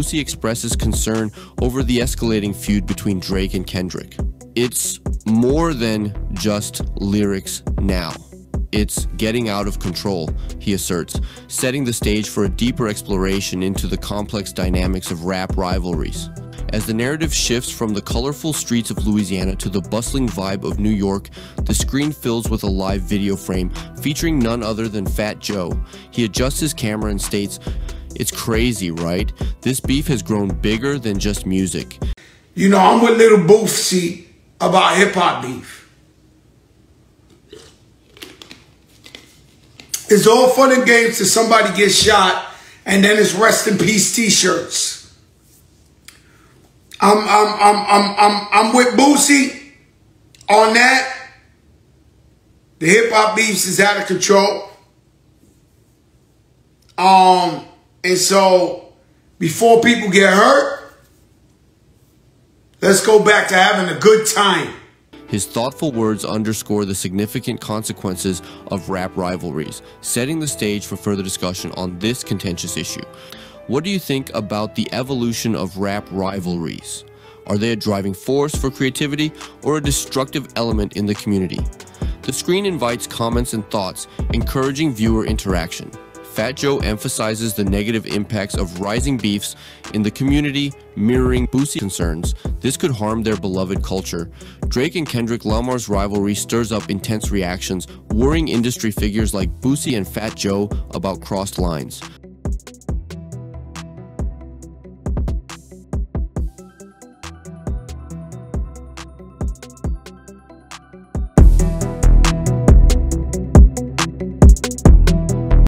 Boosie expresses concern over the escalating feud between Drake and Kendrick. It's more than just lyrics now. It's getting out of control, he asserts, setting the stage for a deeper exploration into the complex dynamics of rap rivalries. As the narrative shifts from the colorful streets of Louisiana to the bustling vibe of New York, the screen fills with a live video frame featuring none other than Fat Joe. He adjusts his camera and states, "It's crazy, right? This beef has grown bigger than just music. You know, I'm with Little Boosie about hip-hop beef. It's all fun and games till somebody gets shot, and then it's rest in peace t-shirts. I'm with Boosie on that. The hip hop beefs is out of control. And so before people get hurt, let's go back to having a good time." His thoughtful words underscore the significant consequences of rap rivalries, setting the stage for further discussion on this contentious issue. What do you think about the evolution of rap rivalries? Are they a driving force for creativity or a destructive element in the community? The screen invites comments and thoughts, encouraging viewer interaction. Fat Joe emphasizes the negative impacts of rising beefs in the community, mirroring Boosie's concerns. This could harm their beloved culture. Drake and Kendrick Lamar's rivalry stirs up intense reactions, worrying industry figures like Boosie and Fat Joe about crossed lines.